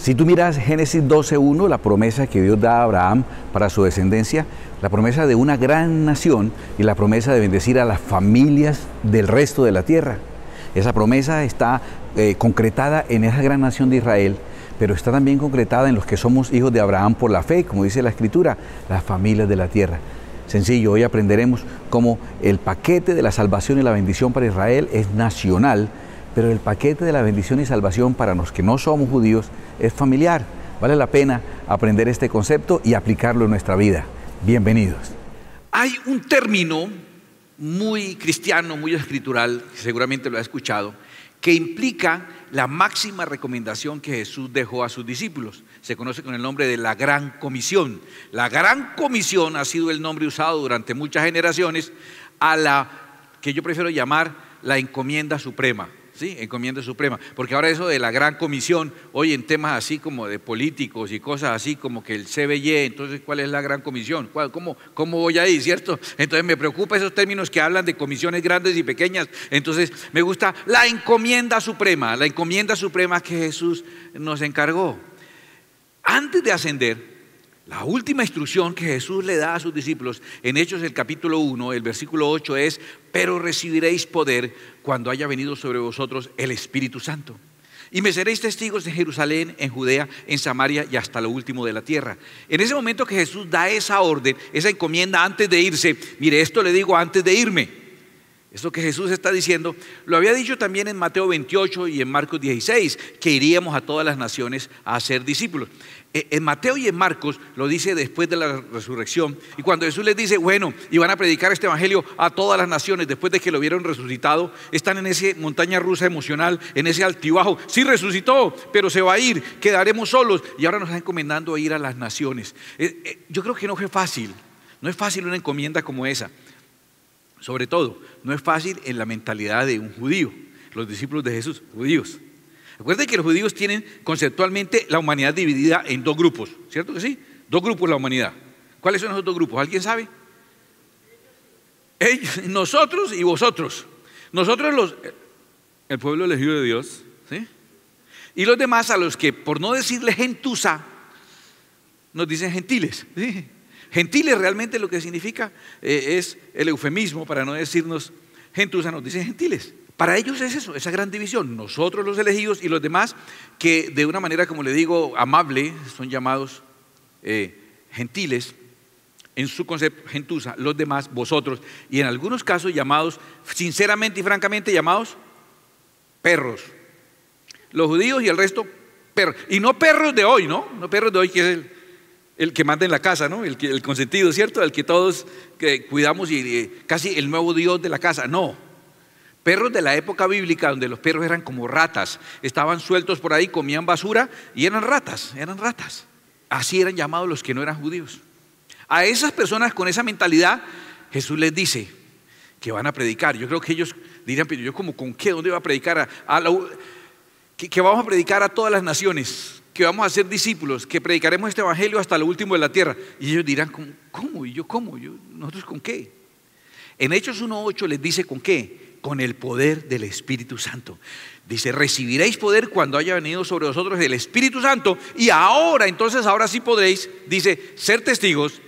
Si tú miras Génesis 12:1, la promesa que Dios da a Abraham para su descendencia, la promesa de una gran nación y la promesa de bendecir a las familias del resto de la tierra. Esa promesa está concretada en esa gran nación de Israel, pero está también concretada en los que somos hijos de Abraham por la fe, como dice la Escritura, las familias de la tierra. Sencillo, hoy aprenderemos cómo el paquete de la salvación y la bendición para Israel es nacional, pero el paquete de la bendición y salvación para los que no somos judíos es familiar. Vale la pena aprender este concepto y aplicarlo en nuestra vida. Bienvenidos. Hay un término muy cristiano, muy escritural, seguramente lo ha escuchado, que implica la máxima recomendación que Jesús dejó a sus discípulos. Se conoce con el nombre de la Gran Comisión. La Gran Comisión ha sido el nombre usado durante muchas generaciones a la que yo prefiero llamar la encomienda suprema. Sí, encomienda suprema, porque ahora eso de la Gran Comisión, hoy en temas así como de políticos y cosas así como que el CBY, entonces ¿cuál es la Gran Comisión? ¿Cómo voy ahí, cierto? Entonces me preocupa esos términos que hablan de comisiones grandes y pequeñas. Entonces me gusta la encomienda suprema que Jesús nos encargó. Antes de ascender, la última instrucción que Jesús le da a sus discípulos en Hechos el capítulo 1, el versículo 8 es: pero recibiréis poder cuando haya venido sobre vosotros el Espíritu Santo. Y me seréis testigos en Jerusalén, en Judea, en Samaria y hasta lo último de la tierra. En ese momento que Jesús da esa orden, esa encomienda antes de irse, mire, esto le digo antes de irme. Esto que Jesús está diciendo, lo había dicho también en Mateo 28 y en Marcos 16, que iríamos a todas las naciones a ser discípulos. En Mateo y en Marcos lo dice después de la resurrección. Y cuando Jesús les dice, bueno, y van a predicar este evangelio a todas las naciones después de que lo vieron resucitado, están en esa montaña rusa emocional, en ese altibajo. Sí resucitó, pero se va a ir, quedaremos solos. Y ahora nos está encomendando a ir a las naciones. Yo creo que no fue fácil. No es fácil una encomienda como esa. Sobre todo, no es fácil en la mentalidad de un judío. Los discípulos de Jesús, judíos. Recuerden que los judíos tienen conceptualmente la humanidad dividida en dos grupos, ¿cierto que sí? Dos grupos la humanidad. ¿Cuáles son esos dos grupos? ¿Alguien sabe? Ellos, nosotros y vosotros. Nosotros el pueblo elegido de Dios, ¿sí? Y los demás a los que, por no decirle gentuza, nos dicen gentiles, ¿sí? Gentiles realmente lo que significa es el eufemismo para no decirnos gentuza, nos dicen gentiles. Para ellos es eso, esa gran división, nosotros los elegidos y los demás que de una manera, como le digo, amable, son llamados gentiles, en su concepto gentuza, los demás, vosotros, y en algunos casos llamados, sinceramente y francamente, llamados perros. Los judíos y el resto, perros. Y no perros de hoy, ¿no? No perros de hoy que es el que manda en la casa, ¿no? El consentido, ¿cierto? El que todos cuidamos y casi el nuevo Dios de la casa, no. Perros de la época bíblica, donde los perros eran como ratas, estaban sueltos por ahí, comían basura y eran ratas, Así eran llamados los que no eran judíos. A esas personas con esa mentalidad, Jesús les dice que van a predicar. Yo creo que ellos dirían, pero yo como con qué, ¿dónde iba a predicar? Que vamos a predicar a todas las naciones, que vamos a ser discípulos, que predicaremos este evangelio hasta lo último de la tierra. Y ellos dirán, ¿cómo? ¿Y yo cómo? ¿Nosotros con qué? En Hechos 1:8 les dice con qué. Con el poder del Espíritu Santo. Dice, recibiréis poder cuando haya venido sobre vosotros el Espíritu Santo. Y ahora, entonces, ahora sí podréis, dice, ser testigos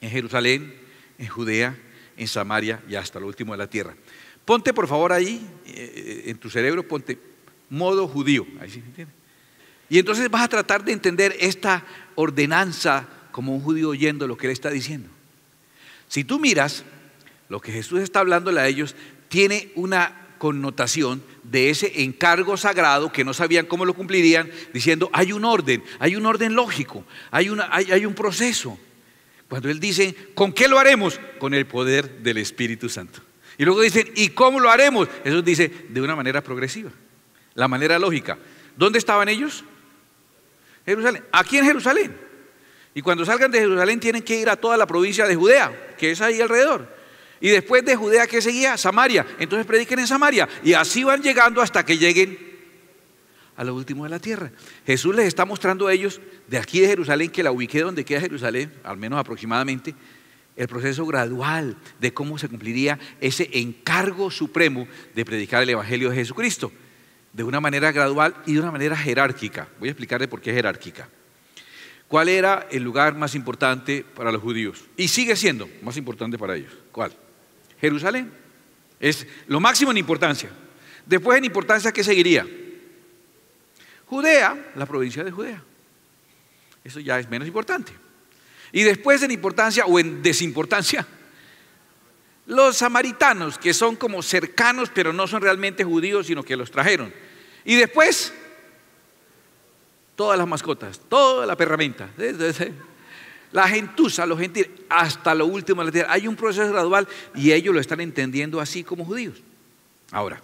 en Jerusalén, en Judea, en Samaria y hasta lo último de la tierra. Ponte, por favor, ahí, en tu cerebro, ponte modo judío. Ahí sí, ¿entiendes? Y entonces vas a tratar de entender esta ordenanza como un judío oyendo lo que él está diciendo. Si tú miras lo que Jesús está hablándole a ellos, tiene una connotación de ese encargo sagrado que no sabían cómo lo cumplirían, diciendo hay un orden lógico, hay un proceso. Cuando él dice, ¿con qué lo haremos? Con el poder del Espíritu Santo. Y luego dicen, ¿y cómo lo haremos? Eso dice, de una manera progresiva, la manera lógica. ¿Dónde estaban ellos? Jerusalén, aquí en Jerusalén. Y cuando salgan de Jerusalén tienen que ir a toda la provincia de Judea, que es ahí alrededor. Y después de Judea, ¿qué seguía? Samaria. Entonces prediquen en Samaria. Y así van llegando hasta que lleguen a lo último de la tierra. Jesús les está mostrando a ellos, de aquí de Jerusalén, que la ubiqué donde queda Jerusalén, al menos aproximadamente, el proceso gradual de cómo se cumpliría ese encargo supremo de predicar el evangelio de Jesucristo. de una manera gradual y de una manera jerárquica. Voy a explicarle por qué jerárquica. ¿Cuál era el lugar más importante para los judíos? Y sigue siendo más importante para ellos. ¿Cuál? Jerusalén. Es lo máximo en importancia. Después en importancia, ¿qué seguiría? Judea, la provincia de Judea. Eso ya es menos importante. Y después en importancia o en desimportancia, los samaritanos, que son como cercanos, pero no son realmente judíos, sino que los trajeron. Y después, todas las mascotas, toda la perramenta, la gentuza, los gentiles, hasta lo último de la tierra. Hay un proceso gradual y ellos lo están entendiendo así como judíos. Ahora,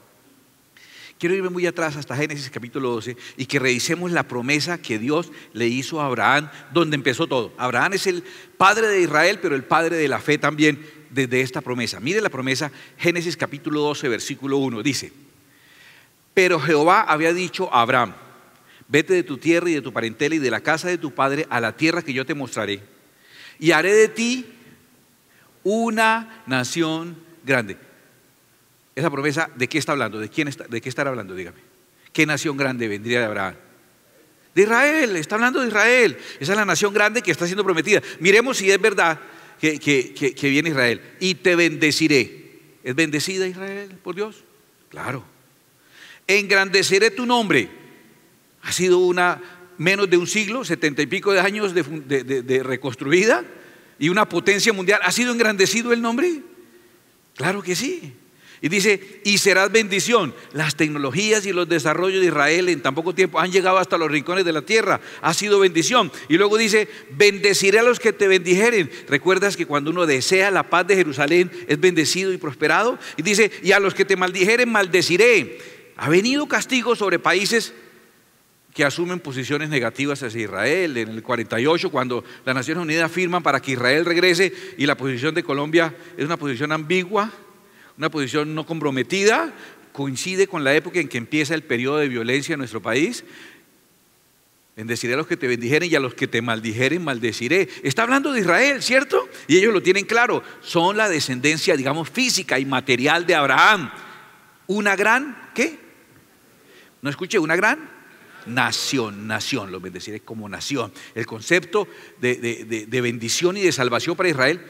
quiero irme muy atrás hasta Génesis capítulo 12 y que revisemos la promesa que Dios le hizo a Abraham, donde empezó todo. Abraham es el padre de Israel, pero el padre de la fe también desde esta promesa. Mire la promesa, Génesis capítulo 12, versículo 1, dice: pero Jehová había dicho a Abraham: vete de tu tierra y de tu parentela y de la casa de tu padre a la tierra que yo te mostraré, y haré de ti una nación grande. Esa promesa, ¿de qué está hablando? ¿De qué estará hablando? Dígame. ¿Qué nación grande vendría de Abraham? De Israel, está hablando de Israel. Esa es la nación grande que está siendo prometida. Miremos si es verdad que viene Israel. Y te bendeciré. ¿Es bendecida Israel por Dios? Claro. Engrandeceré tu nombre. Ha sido menos de un siglo, 70 y pico de años de reconstruida, y una potencia mundial. ¿Ha sido engrandecido el nombre? Claro que sí. Y dice, y serás bendición. Las tecnologías y los desarrollos de Israel en tan poco tiempo han llegado hasta los rincones de la tierra. Ha sido bendición. Y luego dice, bendeciré a los que te bendijeren. ¿Recuerdas que cuando uno desea la paz de Jerusalén es bendecido y prosperado? Y dice, y a los que te maldijeren, maldeciré. Ha venido castigo sobre países que asumen posiciones negativas hacia Israel. En el 48, cuando las Naciones Unidas firman para que Israel regrese, y la posición de Colombia es una posición ambigua, una posición no comprometida, coincide con la época en que empieza el periodo de violencia en nuestro país. Bendeciré a los que te bendijeren y a los que te maldijeren, maldeciré. Está hablando de Israel, ¿cierto? Y ellos lo tienen claro. Son la descendencia, digamos, física y material de Abraham. Una gran, ¿qué? No escuché, una gran nación, nación. Los bendeciré como nación. El concepto de bendición y de salvación para Israel.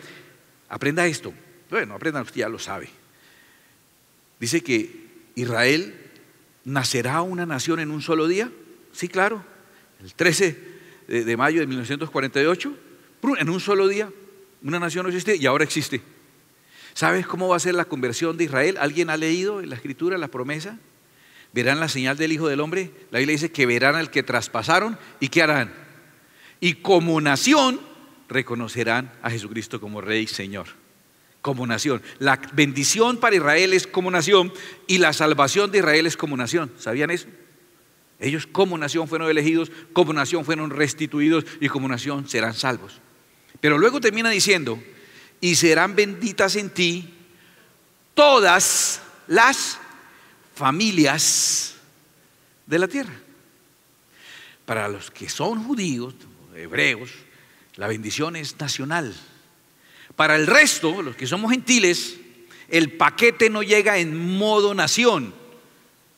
Aprenda esto. Bueno, aprendan, usted ya lo sabe. Dice que Israel nacerá una nación en un solo día. Sí, claro. El 13 de mayo de 1948, en un solo día, una nación no existía y ahora existe. ¿Sabes cómo va a ser la conversión de Israel? ¿Alguien ha leído en la Escritura la promesa? Verán la señal del Hijo del Hombre. La Biblia dice que verán al que traspasaron y ¿qué harán? Y como nación reconocerán a Jesucristo como Rey y Señor. Como nación. La bendición para Israel es como nación y la salvación de Israel es como nación. ¿Sabían eso? Ellos como nación fueron elegidos, como nación fueron restituidos y como nación serán salvos. Pero luego termina diciendo, y serán benditas en ti todas las familias de la tierra. Para los que son judíos, hebreos, la bendición es nacional. Para el resto, los que somos gentiles, el paquete no llega en modo nación.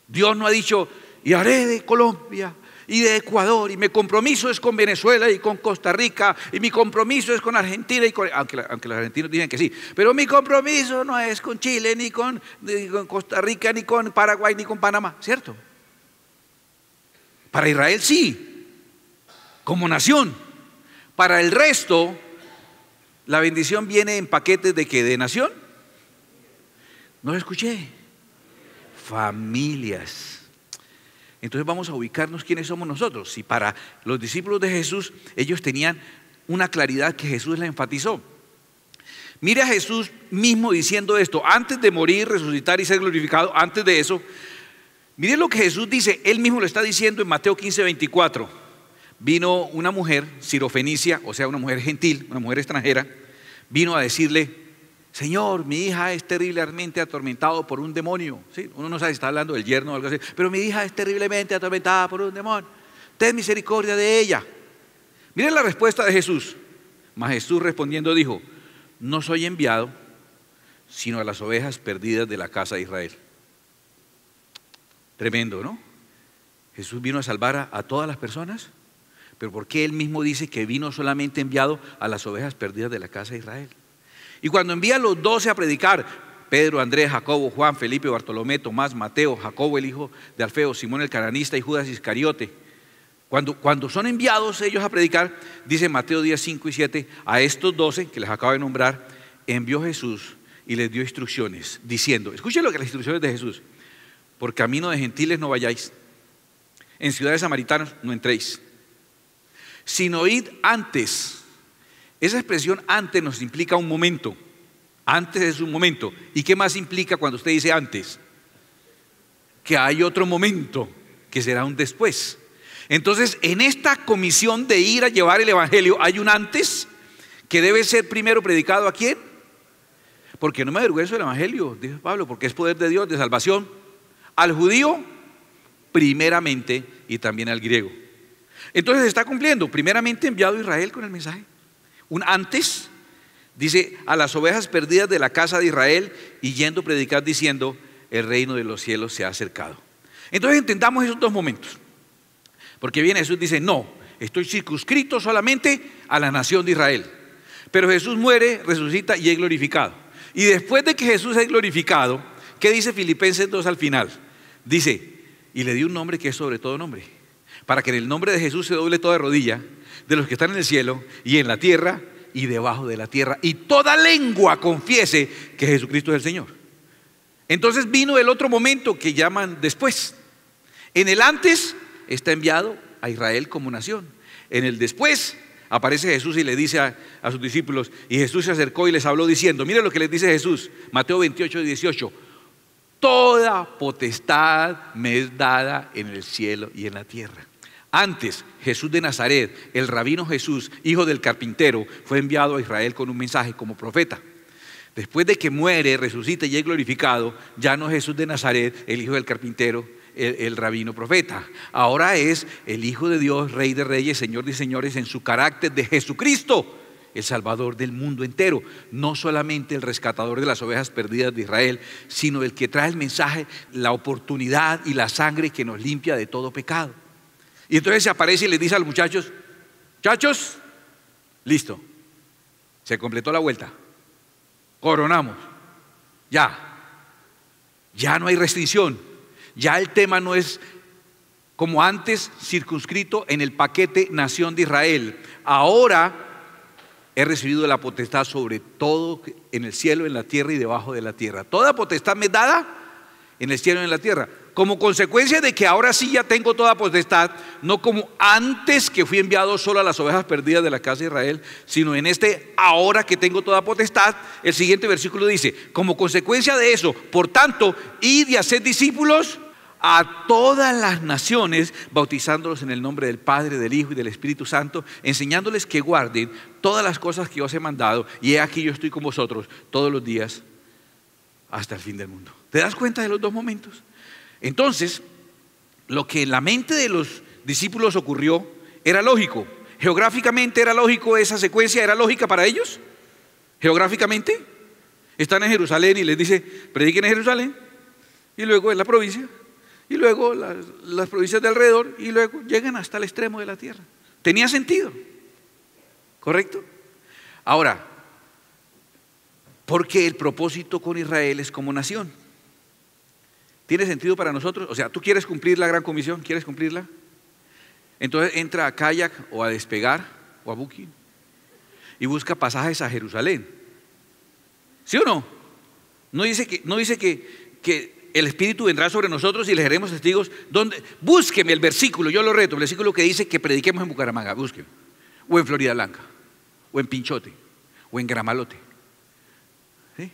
Dios no ha dicho, y haré de Colombia y de Ecuador, y mi compromiso es con Venezuela y con Costa Rica, y mi compromiso es con Argentina, y con... Aunque los argentinos dicen que sí, pero mi compromiso no es con Chile, ni con Costa Rica, ni con Paraguay, ni con Panamá, ¿cierto? Para Israel sí, como nación. Para el resto, la bendición viene en paquetes de ¿qué? ¿De nación? No lo escuché. Familias. Entonces vamos a ubicarnos quiénes somos nosotros. Si para los discípulos de Jesús, ellos tenían una claridad que Jesús la enfatizó. Mire a Jesús mismo diciendo esto, antes de morir, resucitar y ser glorificado, antes de eso. Mire lo que Jesús dice, él mismo lo está diciendo en Mateo 15, 24. Vino una mujer cirofenicia, o sea, una mujer gentil, una mujer extranjera, vino a decirle, Señor, mi hija es terriblemente atormentada por un demonio. ¿Sí? Uno no sabe si está hablando del yerno o algo así, pero mi hija es terriblemente atormentada por un demonio. Ten misericordia de ella. Miren la respuesta de Jesús. Mas Jesús respondiendo dijo, no soy enviado, sino a las ovejas perdidas de la casa de Israel. Tremendo, ¿no? Jesús vino a salvar a todas las personas, pero ¿por qué él mismo dice que vino solamente enviado a las ovejas perdidas de la casa de Israel? Y cuando envía a los 12 a predicar, Pedro, Andrés, Jacobo, Juan, Felipe, Bartolomé, Tomás, Mateo, Jacobo el hijo de Alfeo, Simón el cananista y Judas Iscariote, cuando son enviados ellos a predicar, dice Mateo 10, 5 y 7, a estos 12 que les acabo de nombrar, envió Jesús y les dio instrucciones, diciendo, escuchen lo que las instrucciones de Jesús: por camino de gentiles no vayáis, en ciudades samaritanas no entréis, sino id antes. Esa expresión antes nos implica un momento. Antes es un momento. ¿Y qué más implica cuando usted dice antes? Que hay otro momento, que será un después. Entonces, en esta comisión de ir a llevar el evangelio hay un antes que debe ser primero predicado. ¿A quién? Porque no me avergüenzo del evangelio, dice Pablo, porque es poder de Dios de salvación al judío primeramente y también al griego. Entonces se está cumpliendo, primeramente enviado a Israel con el mensaje. Un antes, dice, a las ovejas perdidas de la casa de Israel, y yendo a predicar diciendo, el reino de los cielos se ha acercado. Entonces entendamos esos dos momentos, porque viene Jesús, dice, no, estoy circunscrito solamente a la nación de Israel. Pero Jesús muere, resucita y es glorificado. Y después de que Jesús es glorificado, ¿qué dice Filipenses 2 al final? Dice, y le dio un nombre que es sobre todo nombre, para que en el nombre de Jesús se doble toda rodilla de los que están en el cielo y en la tierra y debajo de la tierra, y toda lengua confiese que Jesucristo es el Señor. Entonces vino el otro momento que llaman después. En el antes está enviado a Israel como nación. En el después aparece Jesús y le dice a sus discípulos, y Jesús se acercó y les habló diciendo, miren lo que les dice Jesús, Mateo 28, 18, toda potestad me es dada en el cielo y en la tierra. Antes, Jesús de Nazaret, el rabino Jesús, hijo del carpintero, fue enviado a Israel con un mensaje como profeta. Después de que muere, resucita y es glorificado, ya no es Jesús de Nazaret, el hijo del carpintero, el rabino profeta. Ahora es el Hijo de Dios, Rey de Reyes, Señor de Señores, en su carácter de Jesucristo, el Salvador del mundo entero. No solamente el rescatador de las ovejas perdidas de Israel, sino el que trae el mensaje, la oportunidad y la sangre que nos limpia de todo pecado. Y entonces se aparece y les dice a los muchachos, muchachos, listo, se completó la vuelta, coronamos, ya no hay restricción, ya el tema no es como antes circunscrito en el paquete nación de Israel. Ahora he recibido la potestad sobre todo en el cielo, en la tierra y debajo de la tierra. Toda potestad me es dada en el cielo y en la tierra. Como consecuencia de que ahora sí ya tengo toda potestad, no como antes que fui enviado solo a las ovejas perdidas de la casa de Israel, sino en este ahora que tengo toda potestad. El siguiente versículo dice, como consecuencia de eso, por tanto, id y haced discípulos a todas las naciones, bautizándolos en el nombre del Padre, del Hijo y del Espíritu Santo, enseñándoles que guarden todas las cosas que os he mandado, y he aquí yo estoy con vosotros todos los días hasta el fin del mundo. ¿Te das cuenta de los dos momentos? Entonces, lo que en la mente de los discípulos ocurrió era lógico. Geográficamente era lógico, esa secuencia era lógica para ellos. Geográficamente, están en Jerusalén y les dice, prediquen en Jerusalén, y luego en la provincia, y luego las provincias de alrededor, y luego llegan hasta el extremo de la tierra. Tenía sentido, ¿correcto? Ahora, porque el propósito con Israel es como nación. ¿Tiene sentido para nosotros? O sea, ¿tú quieres cumplir la gran comisión? ¿Quieres cumplirla? Entonces entra a Kayak o a Despegar o a Booking y busca pasajes a Jerusalén. ¿Sí o no? No dice que el Espíritu vendrá sobre nosotros y les haremos testigos. ¿Dónde? Búsqueme el versículo, yo lo reto, el versículo que dice que prediquemos en Bucaramanga, búsqueme. O en Florida Blanca, o en Pinchote, o en Gramalote, ¿sí?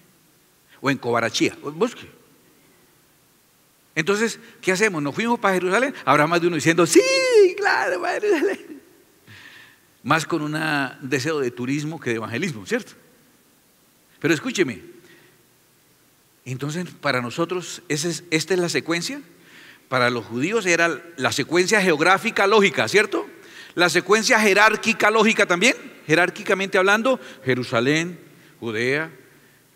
O en Cobarachía, búsqueme. Entonces, ¿qué hacemos? ¿Nos fuimos para Jerusalén? Habrá más de uno diciendo, sí, claro, para Jerusalén. Más con un deseo de turismo que de evangelismo, ¿cierto? Pero escúcheme, entonces para nosotros esta es la secuencia. Para los judíos era la secuencia geográfica lógica, ¿cierto? La secuencia jerárquica lógica también, jerárquicamente hablando, Jerusalén, Judea,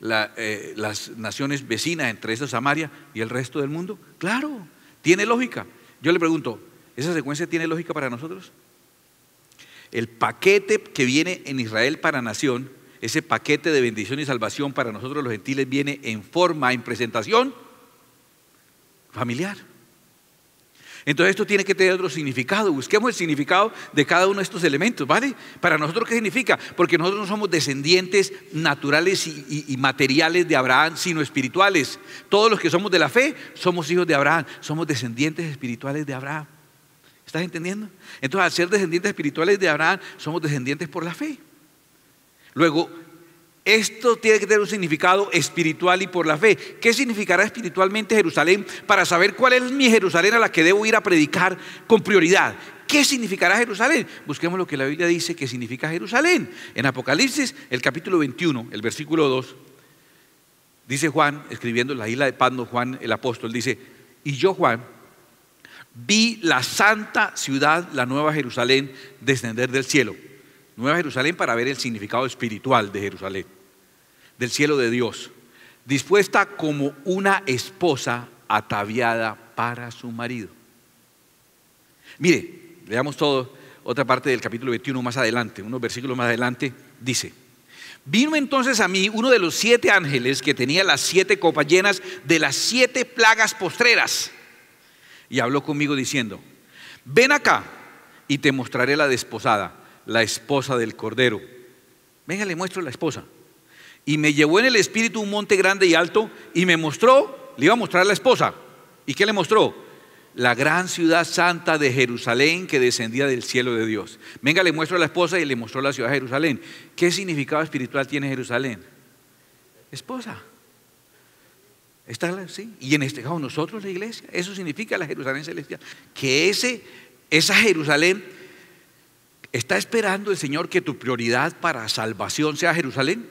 las naciones vecinas, entre esas Samaria y el resto del mundo. Claro, tiene lógica. Yo le pregunto, ¿Esa secuencia tiene lógica para nosotros? El paquete que viene en Israel para nación, ese paquete de bendición y salvación para nosotros los gentiles, viene en forma, en presentación familiar. Entonces esto tiene que tener otro significado. Busquemos el significado de cada uno de estos elementos, ¿vale? Para nosotros, ¿qué significa? Porque nosotros no somos descendientes naturales y materiales de Abraham, sino espirituales. Todos los que somos de la fe somos hijos de Abraham, somos descendientes espirituales de Abraham. ¿Estás entendiendo? Entonces, al ser descendientes espirituales de Abraham, somos descendientes por la fe. Luego, esto tiene que tener un significado espiritual y por la fe. ¿Qué significará espiritualmente Jerusalén para saber cuál es mi Jerusalén a la que debo ir a predicar con prioridad? ¿Qué significará Jerusalén? Busquemos lo que la Biblia dice que significa Jerusalén. En Apocalipsis, el capítulo 21, el versículo 2, dice Juan, escribiendo en la isla de Patmos, Juan el apóstol, dice: y yo, Juan, vi la santa ciudad, la nueva Jerusalén, descender del cielo. Nueva Jerusalén para ver el significado espiritual de Jerusalén, del cielo de Dios, dispuesta como una esposa ataviada para su marido. Mire, leamos todo, otra parte del capítulo 21 más adelante, unos versículos más adelante, dice: vino entonces a mí uno de los 7 ángeles que tenía las 7 copas llenas de las 7 plagas postreras, y habló conmigo diciendo: ven acá y te mostraré la desposada, la esposa del Cordero. Venga, le muestro la esposa. Y me llevó en el espíritu un monte grande y alto, y me mostró, le iba a mostrar la esposa. ¿Y qué le mostró? La gran ciudad santa de Jerusalén, que descendía del cielo de Dios. Venga, le muestro la esposa, y le mostró la ciudad de Jerusalén. ¿Qué significado espiritual tiene Jerusalén? Esposa. Está, ¿sí? Y en este caso nosotros, la iglesia, eso significa la Jerusalén celestial. Que esa Jerusalén está esperando el Señor, que tu prioridad para salvación sea Jerusalén.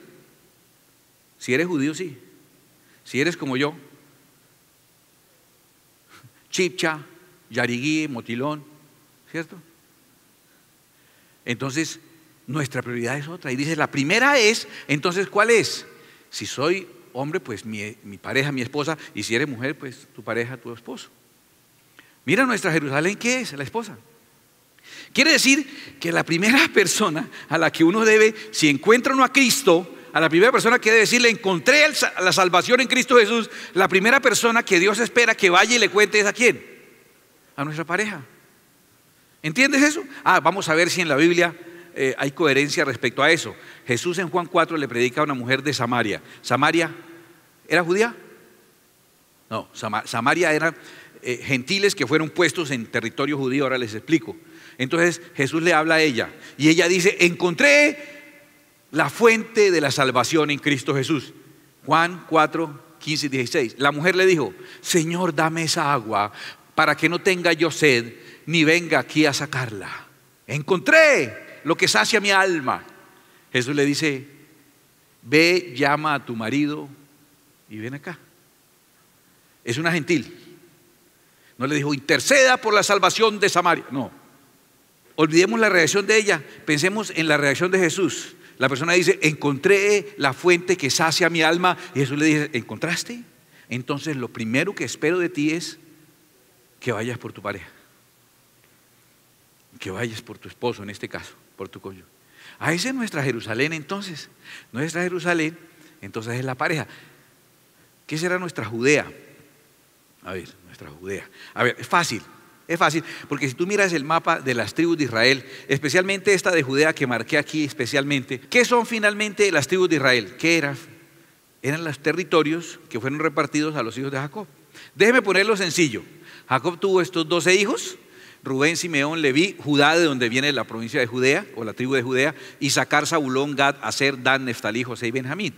Si eres judío, sí. Si eres como yo, chipcha, yariguí, motilón, ¿cierto? Entonces nuestra prioridad es otra. Y dice, la primera es, entonces, ¿cuál es? Si soy hombre, pues mi pareja, mi esposa. Y si eres mujer, pues tu pareja, tu esposo. Mira nuestra Jerusalén, ¿qué es? La esposa. Quiere decir que la primera persona a la que uno debe, si encuentra uno a Cristo, a la primera persona que debe decirle: encontré la salvación en Cristo Jesús, la primera persona que Dios espera que vaya y le cuente es a quién, a nuestra pareja. ¿Entiendes eso? Ah, vamos a ver si en la Biblia hay coherencia respecto a eso. Jesús en Juan 4 le predica a una mujer de Samaria. ¿Samaria era judía? No, Samaria eran gentiles que fueron puestos en territorio judío, ahora les explico. Entonces Jesús le habla a ella y ella dice: encontré la fuente de la salvación en Cristo Jesús. Juan 4, 15 y 16. La mujer le dijo: Señor, dame esa agua para que no tenga yo sed, ni venga aquí a sacarla. Encontré lo que sacia mi alma. Jesús le dice: ve, llama a tu marido y ven acá. Es una gentil. No le dijo: interceda por la salvación de Samaria. No. Olvidemos la reacción de ella. Pensemos en la reacción de Jesús. La persona dice: encontré la fuente que sacia mi alma. Y Jesús le dice: ¿encontraste? Entonces lo primero que espero de ti es que vayas por tu pareja, que vayas por tu esposo, en este caso, por tu cónyuge. Ah, esa es nuestra Jerusalén entonces. Nuestra Jerusalén entonces es la pareja. ¿Qué será nuestra Judea? A ver, nuestra Judea. A ver, es fácil, porque si tú miras el mapa de las tribus de Israel, especialmente esta de Judea que marqué aquí especialmente, ¿qué son finalmente las tribus de Israel? ¿Qué eran? Eran los territorios que fueron repartidos a los hijos de Jacob. Déjeme ponerlo sencillo. Jacob tuvo estos 12 hijos: Rubén, Simeón, Leví, Judá, de donde viene la provincia de Judea, o la tribu de Judea, Issacar, Zabulón, Gad, Aser, Dan, Neftalí, José y Benjamín.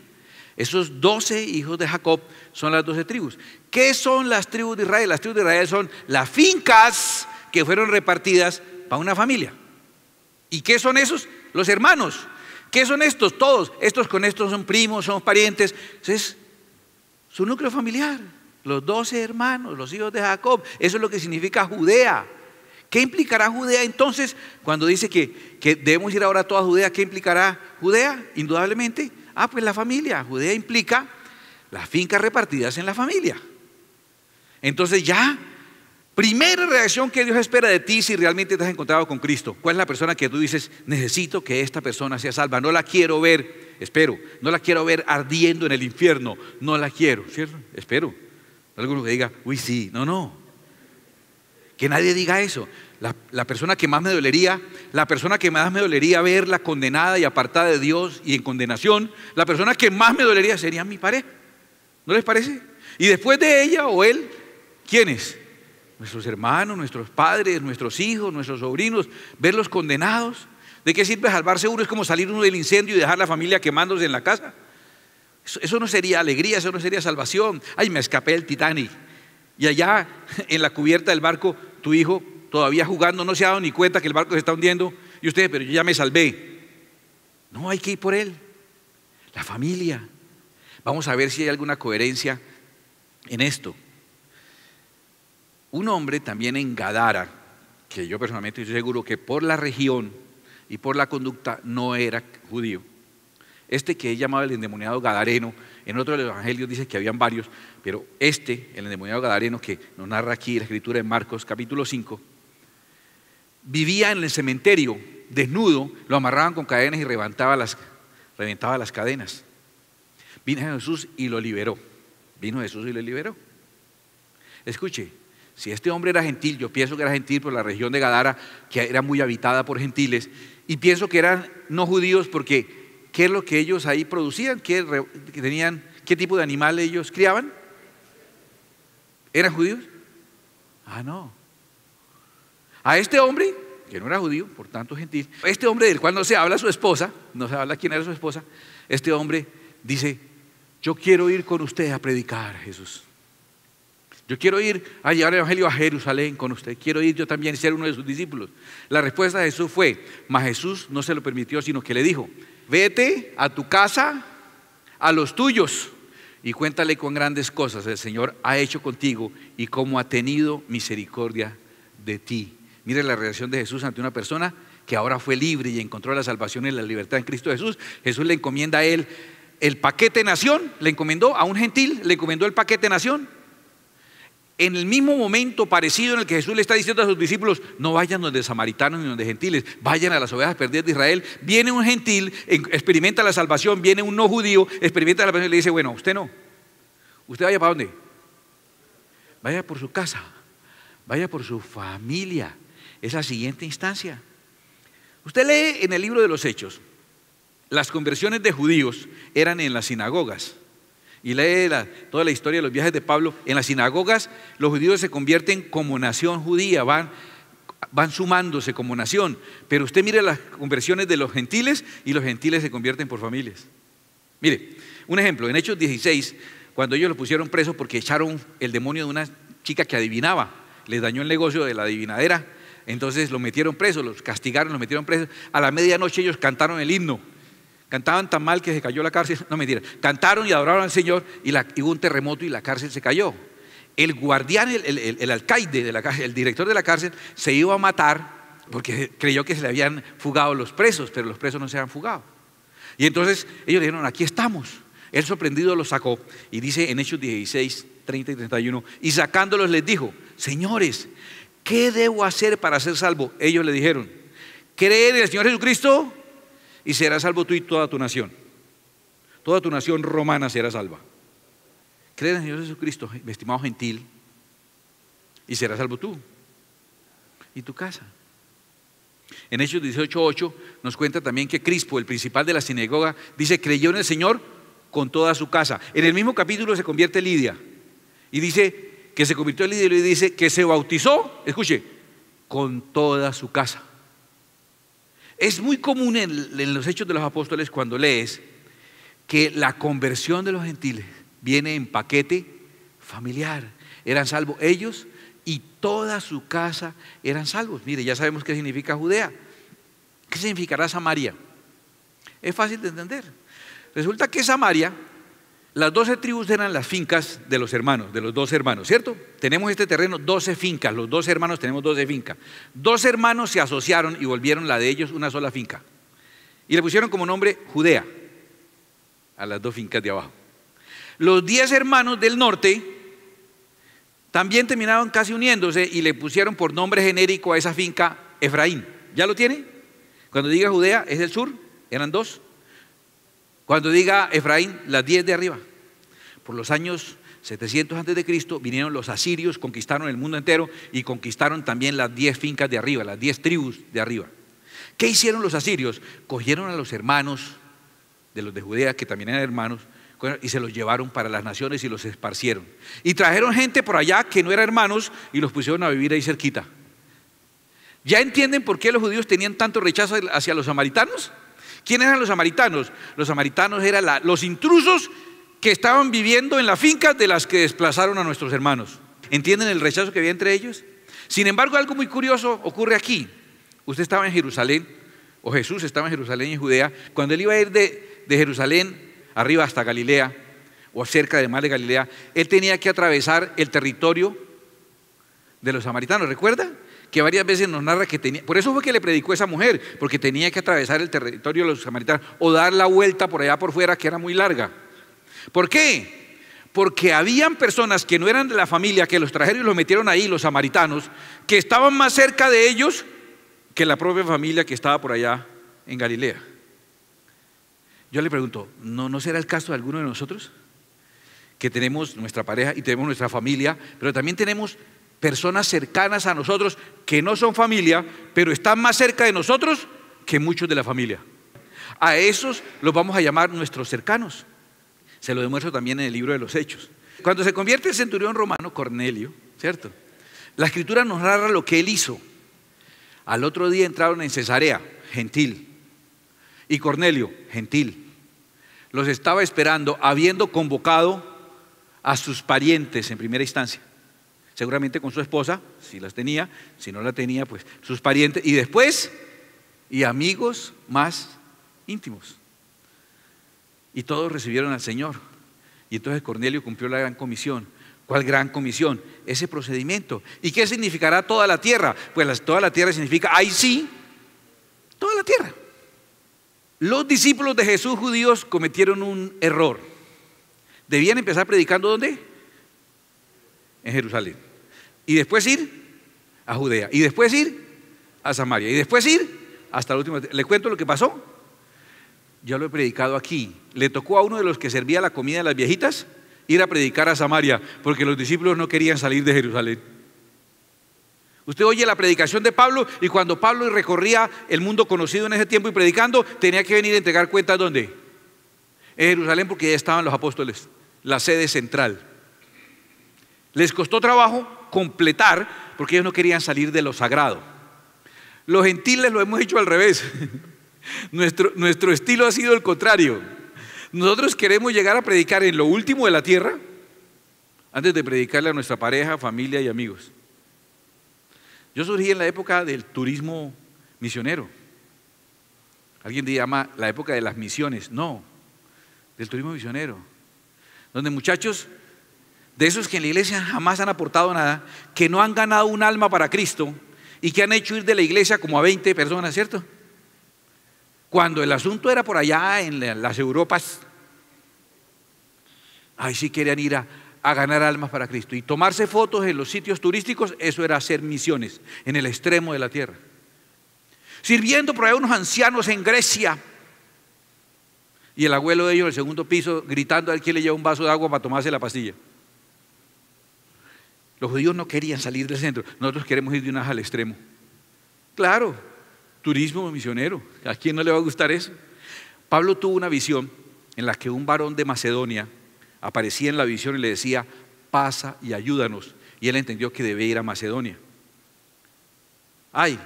Esos 12 hijos de Jacob son las 12 tribus. ¿Qué son las tribus de Israel? Las tribus de Israel son las fincas que fueron repartidas para una familia. ¿Y qué son esos? Los hermanos. ¿Qué son estos? Todos. Estos con estos son primos, son parientes. Entonces, su núcleo familiar, los 12 hermanos, los hijos de Jacob. Eso es lo que significa Judea. ¿Qué implicará Judea entonces? Cuando dice que debemos ir ahora a toda Judea, ¿qué implicará Judea? Indudablemente, ah, pues la familia. Judea implica las fincas repartidas en la familia. Entonces ya Primera reacción que Dios espera de ti si realmente te has encontrado con Cristo. ¿Cuál es la persona que tú dices, necesito que esta persona sea salva? No la quiero ver, espero, no la quiero ver ardiendo en el infierno. No la quiero, ¿cierto? Espero. Alguno que diga, uy, sí, no, no. Que nadie diga eso. La persona que más me dolería, verla condenada y apartada de Dios y en condenación, la persona que más me dolería sería mi pareja. ¿No les parece? Y después de ella o él, ¿quiénes? Nuestros hermanos, nuestros padres, nuestros hijos, nuestros sobrinos, verlos condenados. ¿De qué sirve salvarse uno? Es como salir uno del incendio y dejar la familia quemándose en la casa. Eso no sería alegría, eso no sería salvación. Ay, me escapé del Titanic. Y allá en la cubierta del barco, tu hijo todavía jugando, no se ha dado ni cuenta que el barco se está hundiendo. Y ustedes, pero yo ya me salvé. No, hay que ir por él. La familia. Vamos a ver si hay alguna coherencia en esto. Un hombre también en Gadara, que yo personalmente estoy seguro que por la región y por la conducta no era judío. Este que es llamado el endemoniado gadareno, en otro de los evangelios dice que habían varios, pero este, el endemoniado gadareno que nos narra aquí la escritura en Marcos capítulo 5, vivía en el cementerio desnudo, lo amarraban con cadenas y reventaba las cadenas. Vino Jesús y lo liberó. Escuche, si este hombre era gentil, yo pienso que era gentil por la región de Gadara, que era muy habitada por gentiles, y pienso que eran no judíos porque ¿qué es lo que ellos ahí producían? ¿Qué tipo de animal ellos criaban? ¿Eran judíos? Ah, no. A este hombre, que no era judío, por tanto gentil, este hombre del cual no se habla su esposa, no se habla quién era su esposa, este hombre dice, yo quiero ir con usted a predicar, Jesús. Yo quiero ir a llevar el evangelio a Jerusalén con usted. Quiero ir yo también y ser uno de sus discípulos. La respuesta de Jesús fue, mas Jesús no se lo permitió, sino que le dijo, vete a tu casa, a los tuyos, y cuéntale cuán grandes cosas el Señor ha hecho contigo y cómo ha tenido misericordia de ti. Mire la reacción de Jesús ante una persona que ahora fue libre y encontró la salvación y la libertad en Cristo Jesús. Jesús le encomienda a él el paquete nación, le encomendó a un gentil, le encomendó el paquete nación. En el mismo momento parecido en el que Jesús le está diciendo a sus discípulos, no vayan donde samaritanos ni donde gentiles, vayan a las ovejas perdidas de Israel. Viene un gentil, experimenta la salvación, viene un no judío, experimenta la salvación y le dice, bueno, usted no, usted vaya para dónde, vaya por su casa, vaya por su familia, es la siguiente instancia. Usted lee en el libro de los Hechos, las conversiones de judíos eran en las sinagogas. Y lee toda la historia de los viajes de Pablo. En las sinagogas los judíos se convierten como nación judía, van sumándose como nación. Pero usted mire las conversiones de los gentiles y los gentiles se convierten por familias. Mire, un ejemplo, en Hechos 16, cuando ellos los pusieron presos porque echaron el demonio de una chica que adivinaba, les dañó el negocio de la adivinadera, entonces los metieron presos, los castigaron, los metieron presos. A la medianoche ellos cantaron el himno. Cantaban tan mal que se cayó la cárcel, no mentira, cantaron y adoraron al Señor y hubo un terremoto y la cárcel se cayó. El guardián, el alcaide de la cárcel, el director de la cárcel, se iba a matar porque creyó que se le habían fugado los presos, pero los presos no se habían fugado. Y entonces ellos dijeron, aquí estamos. Él sorprendido los sacó y dice en Hechos 16, 30 y 31, y sacándolos les dijo, señores, ¿qué debo hacer para ser salvo? Ellos le dijeron, creer en el Señor Jesucristo y serás salvo tú y toda tu nación. Toda tu nación romana será salva. Cree en el Señor Jesucristo, mi estimado gentil, y serás salvo tú y tu casa. En Hechos 18:8 nos cuenta también que Crispo, el principal de la sinagoga, dice, creyó en el Señor con toda su casa. En el mismo capítulo se convierte Lidia. Y dice que se convirtió en Lidia y dice que se bautizó, escuche, con toda su casa. Es muy común en los Hechos de los Apóstoles cuando lees que la conversión de los gentiles viene en paquete familiar. Eran salvos ellos y toda su casa eran salvos. Mire, ya sabemos qué significa Judea. ¿Qué significará Samaria? Es fácil de entender. Resulta que Samaria, las 12 tribus eran las fincas de los hermanos, de los 12 hermanos, ¿cierto? Tenemos este terreno, 12 fincas, los 12 hermanos tenemos 12 fincas. 2 hermanos se asociaron y volvieron la de ellos una sola finca. Y le pusieron como nombre Judea a las 2 fincas de abajo. Los 10 hermanos del norte También terminaron casi uniéndose y le pusieron por nombre genérico a esa finca Efraín. ¿Ya lo tiene? Cuando diga Judea, es del sur, eran dos. Cuando diga Efraín, las 10 de arriba. Por los años 700 a.C. vinieron los asirios, conquistaron el mundo entero y conquistaron también las 10 fincas de arriba, las 10 tribus de arriba. ¿Qué hicieron los asirios? Cogieron a los hermanos de los de Judea, que también eran hermanos, y se los llevaron para las naciones y los esparcieron. Y trajeron gente por allá que no eran hermanos y los pusieron a vivir ahí cerquita. ¿Ya entienden por qué los judíos tenían tanto rechazo hacia los samaritanos? ¿Quiénes eran los samaritanos? Los samaritanos eran los intrusos que estaban viviendo en la finca de las que desplazaron a nuestros hermanos. ¿Entienden el rechazo que había entre ellos? Sin embargo, algo muy curioso ocurre aquí. Usted estaba en Jerusalén, o Jesús estaba en Jerusalén y en Judea. Cuando él iba a ir de Jerusalén arriba hasta Galilea, o cerca del mar de Galilea, él tenía que atravesar el territorio de los samaritanos. ¿Recuerda? Que varias veces nos narra que tenía, por eso fue que le predicó a esa mujer, porque tenía que atravesar el territorio de los samaritanos, o dar la vuelta por allá por fuera, que era muy larga. ¿Por qué? Porque habían personas que no eran de la familia, que los trajeron y los metieron ahí, los samaritanos, que estaban más cerca de ellos que la propia familia que estaba por allá en Galilea. Yo le pregunto, ¿no será el caso de alguno de nosotros? Que tenemos nuestra pareja y tenemos nuestra familia, pero también tenemos personas cercanas a nosotros que no son familia, pero están más cerca de nosotros que muchos de la familia. A esos los vamos a llamar nuestros cercanos. Se lo demuestro también en el libro de los Hechos. Cuando se convierte el centurión romano, Cornelio, ¿cierto? La Escritura nos narra lo que él hizo. Al otro día entraron en Cesarea, gentil. Y Cornelio, gentil, los estaba esperando, habiendo convocado a sus parientes en primera instancia. Seguramente con su esposa, si las tenía, si no la tenía, pues sus parientes. Y después, y amigos más íntimos. Y todos recibieron al Señor. Y entonces Cornelio cumplió la gran comisión. ¿Cuál gran comisión? Ese procedimiento. ¿Y qué significará toda la tierra? Pues toda la tierra significa, ahí sí, toda la tierra. Los discípulos de Jesús judíos cometieron un error. Debían empezar predicando ¿dónde? En Jerusalén. Y después ir a Judea. Y después ir a Samaria. Y después ir hasta el último. ¿Le cuento lo que pasó? Yo lo he predicado aquí. Le tocó a uno de los que servía la comida de las viejitas ir a predicar a Samaria, porque los discípulos no querían salir de Jerusalén. Usted oye la predicación de Pablo, y cuando Pablo recorría el mundo conocido en ese tiempo y predicando, tenía que venir a entregar cuentas ¿dónde? En Jerusalén, porque ya estaban los apóstoles, la sede central. Les costó trabajo completar, porque ellos no querían salir de lo sagrado. Los gentiles lo hemos hecho al revés. Nuestro estilo ha sido el contrario. Nosotros queremos llegar a predicar en lo último de la tierra, antes de predicarle a nuestra pareja, familia y amigos. Yo surgí en la época del turismo misionero. Alguien llama la época de las misiones. No, del turismo misionero. Donde muchachos de esos que en la iglesia jamás han aportado nada, que no han ganado un alma para Cristo y que han hecho ir de la iglesia como a 20 personas, ¿cierto? Cuando el asunto era por allá en las Europas, ahí sí querían ir a ganar almas para Cristo, y tomarse fotos en los sitios turísticos. Eso era hacer misiones en el extremo de la tierra, sirviendo por ahí a unos ancianos en Grecia, y el abuelo de ellos en el segundo piso gritando al que le lleva un vaso de agua para tomarse la pastilla. Los judíos no querían salir del centro. Nosotros queremos ir de una vez al extremo. Claro, turismo misionero. ¿A quién no le va a gustar eso? Pablo tuvo una visión en la que un varón de Macedonia aparecía en la visión y le decía, pasa y ayúdanos. Y él entendió que debía ir a Macedonia. Ay,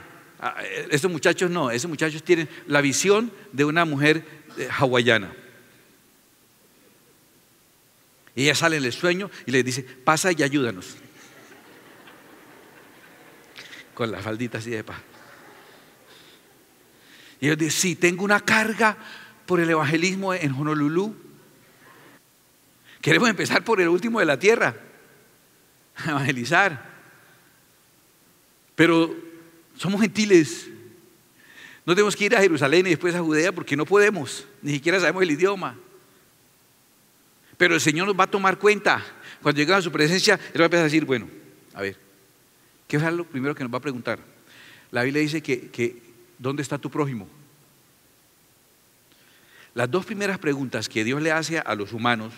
estos muchachos no, esos muchachos tienen la visión de una mujer hawaiana. Y ella sale en el sueño y le dice, pasa y ayúdanos. Con la faldita así de paz. Y ellos dicen, sí, tengo una carga por el evangelismo en Honolulu. Queremos empezar por el último de la tierra, a evangelizar. Pero somos gentiles. No tenemos que ir a Jerusalén y después a Judea porque no podemos. Ni siquiera sabemos el idioma. Pero el Señor nos va a tomar cuenta. Cuando llegamos a su presencia, Él va a empezar a decir, bueno, A ver, ¿qué es lo primero que nos va a preguntar? La Biblia dice que ¿dónde está tu prójimo? Las dos primeras preguntas que Dios le hace a los humanos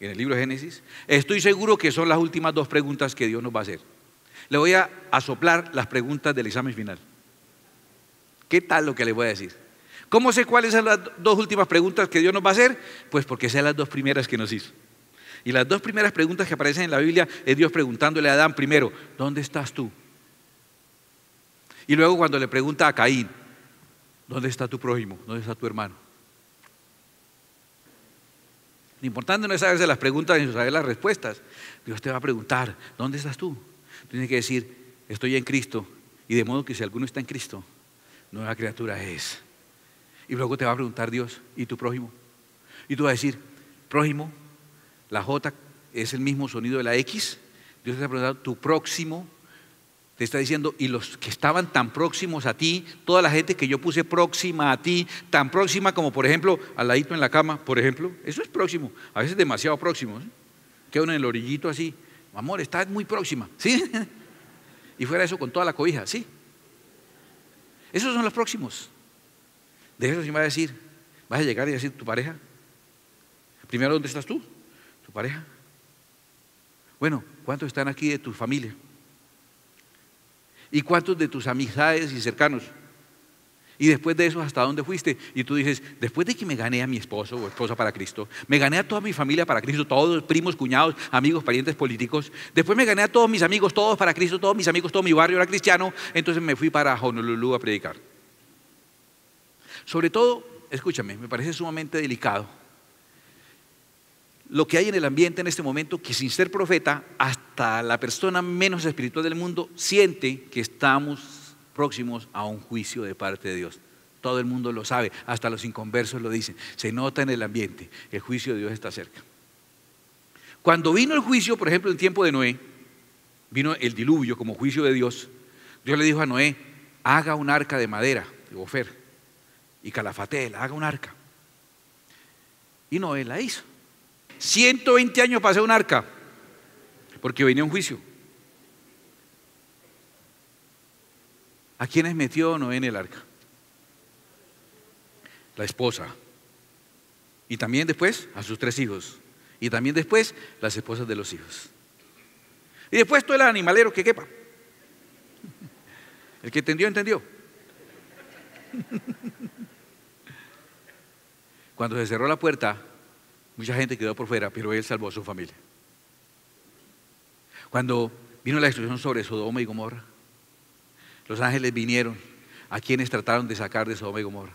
en el libro de Génesis, estoy seguro que son las últimas dos preguntas que Dios nos va a hacer. Le voy a soplar las preguntas del examen final. ¿Qué tal lo que les voy a decir? ¿Cómo sé cuáles son las dos últimas preguntas que Dios nos va a hacer? Pues porque sean las dos primeras que nos hizo. Y las dos primeras preguntas que aparecen en la Biblia es Dios preguntándole a Adán primero, ¿dónde estás tú? Y luego cuando le pregunta a Caín, ¿dónde está tu prójimo? ¿Dónde está tu hermano? Lo importante no es saberse las preguntas ni saber las respuestas. Dios te va a preguntar, ¿dónde estás tú? Tienes que decir, estoy en Cristo. Y de modo que si alguno está en Cristo, nueva criatura es. Y luego te va a preguntar Dios, ¿y tu prójimo? Y tú vas a decir, prójimo, la J es el mismo sonido de la X. Dios te está preguntando, tu próximo, te está diciendo, y los que estaban tan próximos a ti, toda la gente que yo puse próxima a ti, tan próxima como, por ejemplo, al ladito en la cama, por ejemplo, eso es próximo, a veces demasiado próximo, ¿sí? Queda uno en el orillito así, amor, estás muy próxima, ¿sí? Y fuera eso con toda la cobija, ¿sí? Esos son los próximos. De eso sí me va a decir, vas a llegar y decir tu pareja. Primero, ¿dónde estás tú? Tu pareja. Bueno, ¿cuántos están aquí de tu familia? ¿Y cuántos de tus amistades y cercanos? Y después de eso, ¿hasta dónde fuiste? Y tú dices, después de que me gané a mi esposo o esposa para Cristo, me gané a toda mi familia para Cristo, todos, primos, cuñados, amigos, parientes políticos, después me gané a todos mis amigos, todos para Cristo, todos mis amigos, todo mi barrio era cristiano, entonces me fui para Honolulu a predicar. Sobre todo, escúchame, me parece sumamente delicado lo que hay en el ambiente en este momento, que sin ser profeta, hasta la persona menos espiritual del mundo siente que estamos próximos a un juicio de parte de Dios. Todo el mundo lo sabe, hasta los inconversos lo dicen. Se nota en el ambiente, el juicio de Dios está cerca. Cuando vino el juicio, por ejemplo, en tiempo de Noé, vino el diluvio como juicio de Dios. Dios le dijo a Noé, haga un arca de madera, de gofer, y calafatela, haga un arca. Y Noé la hizo. 120 años pasó un arca, porque venía un juicio. ¿A quiénes metió Noé en el arca? La esposa. Y también después a sus 3 hijos. Y también después las esposas de los hijos. Y después todo el animalero que quepa. El que entendió, entendió. Cuando se cerró la puerta, mucha gente quedó por fuera, pero él salvó a su familia. Cuando vino la destrucción sobre Sodoma y Gomorra, los ángeles vinieron. ¿A quienes trataron de sacar de Sodoma y Gomorra?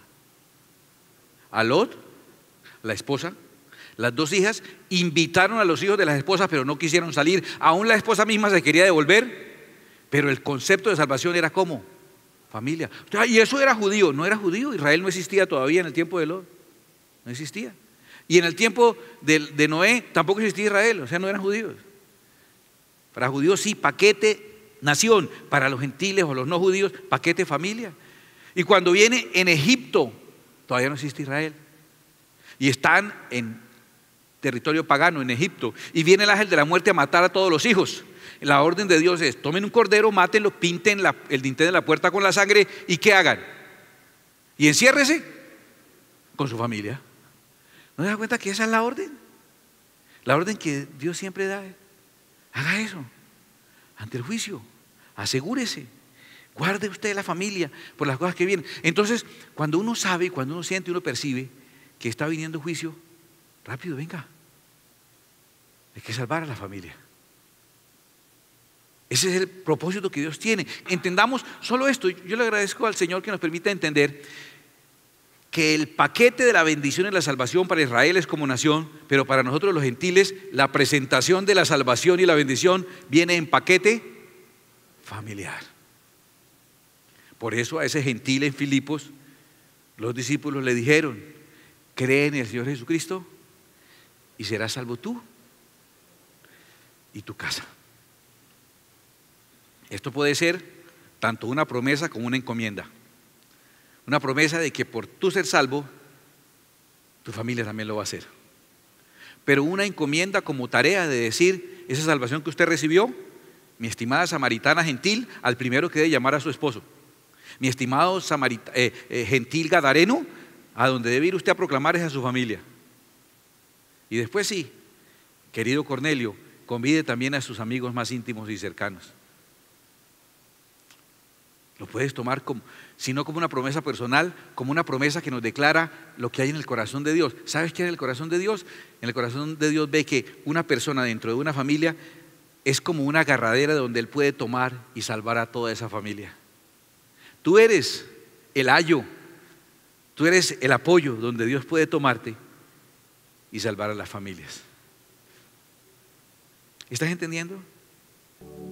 A Lot, la esposa, las 2 hijas, invitaron a los hijos de las esposas, pero no quisieron salir. Aún la esposa misma se quería devolver, pero el concepto de salvación era ¿cómo? Familia. Y eso era judío. No era judío, Israel no existía todavía en el tiempo de Lot. No existía. Y en el tiempo de Noé tampoco existía Israel, o sea, no eran judíos. Para judíos sí, paquete nación, para los gentiles o los no judíos, paquete familia. Y cuando viene en Egipto, todavía no existe Israel. Y están en territorio pagano, en Egipto. Y viene el ángel de la muerte a matar a todos los hijos. La orden de Dios es, tomen un cordero, mátenlo, pinten el dintel de la puerta con la sangre y ¿qué hagan? Y enciérrese con su familia. ¿No se da cuenta que esa es la orden? La orden que Dios siempre da. Haga eso. Ante el juicio, asegúrese, guarde usted la familia por las cosas que vienen. Entonces, cuando uno sabe, cuando uno siente, uno percibe que está viniendo juicio, rápido, venga. Hay que salvar a la familia. Ese es el propósito que Dios tiene. Entendamos solo esto. Yo le agradezco al Señor que nos permita entender que el paquete de la bendición y la salvación para Israel es como nación, pero para nosotros los gentiles la presentación de la salvación y la bendición viene en paquete familiar. Por eso a ese gentil en Filipos los discípulos le dijeron, cree en el Señor Jesucristo y serás salvo tú y tu casa. Esto puede ser tanto una promesa como una encomienda. Una promesa de que por tú ser salvo, tu familia también lo va a hacer. Pero una encomienda como tarea de decir, esa salvación que usted recibió, mi estimada samaritana gentil, al primero que debe llamar a su esposo. Mi estimado gentil gadareno, a donde debe ir usted a proclamar es a su familia. Y después sí, querido Cornelio, convide también a sus amigos más íntimos y cercanos. Lo puedes tomar como, si no como una promesa personal, como una promesa que nos declara lo que hay en el corazón de Dios. ¿Sabes qué hay en el corazón de Dios? En el corazón de Dios ve que una persona dentro de una familia es como una agarradera donde Él puede tomar y salvar a toda esa familia. Tú eres el ayo, tú eres el apoyo donde Dios puede tomarte y salvar a las familias. ¿Estás entendiendo?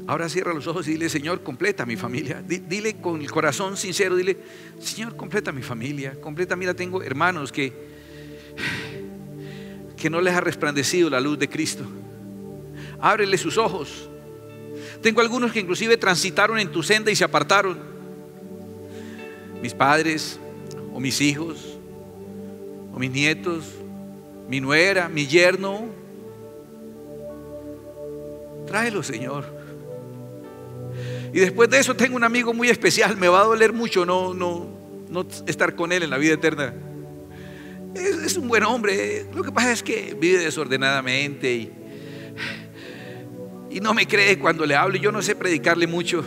Ahora cierra los ojos y dile: Señor, completa mi familia. Dile con el corazón sincero, dile: Señor, completa mi familia, completa. Mira, tengo hermanos que no les ha resplandecido la luz de Cristo. Ábrele sus ojos. Tengo algunos que inclusive transitaron en tu senda y se apartaron. Mis padres, o mis hijos, o mis nietos, mi nuera, mi yerno. Tráelo, Señor. Y después de eso tengo un amigo muy especial. Me va a doler mucho no estar con él en la vida eterna. Es un buen hombre. Lo que pasa es que vive desordenadamente y no me cree cuando le hablo. Yo no sé predicarle mucho,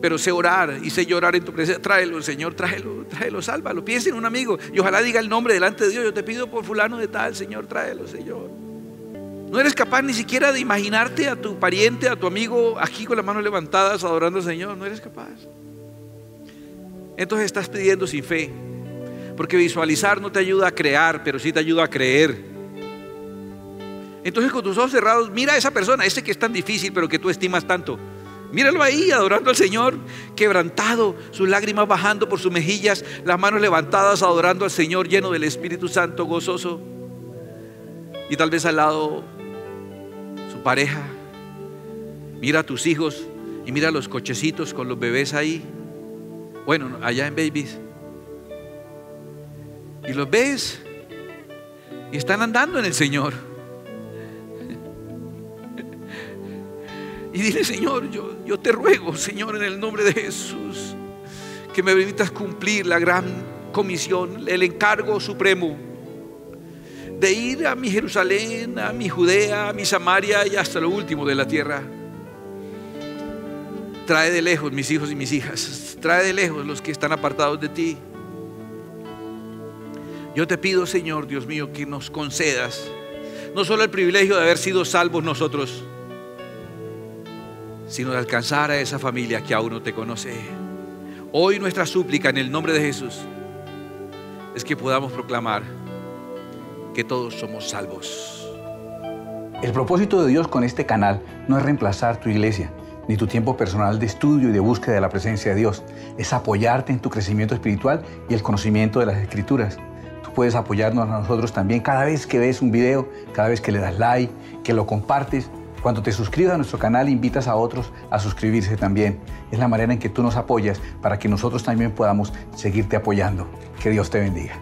pero sé orar y sé llorar en tu presencia. Tráelo, Señor, tráelo, sálvalo. Piensa en un amigo y ojalá diga el nombre delante de Dios: yo te pido por fulano de tal, Señor, tráelo, Señor. No eres capaz ni siquiera de imaginarte a tu pariente, a tu amigo, aquí con las manos levantadas adorando al Señor. No eres capaz. Entonces estás pidiendo sin fe, porque visualizar no te ayuda a crear, pero sí te ayuda a creer. Entonces, con tus ojos cerrados, mira a esa persona, ese que es tan difícil pero que tú estimas tanto. Míralo ahí adorando al Señor, quebrantado, sus lágrimas bajando por sus mejillas, las manos levantadas adorando al Señor, lleno del Espíritu Santo, gozoso. Y tal vez al lado su pareja. Mira a tus hijos y mira los cochecitos con los bebés ahí, bueno, allá en Babies, y los ves y están andando en el Señor. Y dile: Señor, yo te ruego, Señor, en el nombre de Jesús, que me permitas cumplir la gran comisión, el encargo supremo de ir a mi Jerusalén, a mi Judea, a mi Samaria y hasta lo último de la tierra. Trae de lejos mis hijos y mis hijas, trae de lejos los que están apartados de ti. Yo te pido, Señor Dios mío, que nos concedas no solo el privilegio de haber sido salvos nosotros, sino de alcanzar a esa familia que aún no te conoce. Hoy nuestra súplica en el nombre de Jesús es que podamos proclamar que todos somos salvos. El propósito de Dios con este canal no es reemplazar tu iglesia, ni tu tiempo personal de estudio y de búsqueda de la presencia de Dios. Es apoyarte en tu crecimiento espiritual y el conocimiento de las Escrituras. Tú puedes apoyarnos a nosotros también cada vez que ves un video, cada vez que le das like, que lo compartes. Cuando te suscribas a nuestro canal, invitas a otros a suscribirse también. Es la manera en que tú nos apoyas para que nosotros también podamos seguirte apoyando. Que Dios te bendiga.